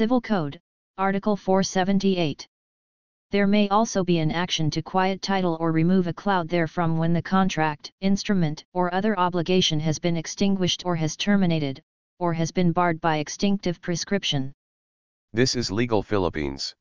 Civil Code, Article 478. There may also be an action to quiet title or remove a cloud therefrom when the contract, instrument, or other obligation has been extinguished or has terminated, or has been barred by extinctive prescription. This is Legal Philippines.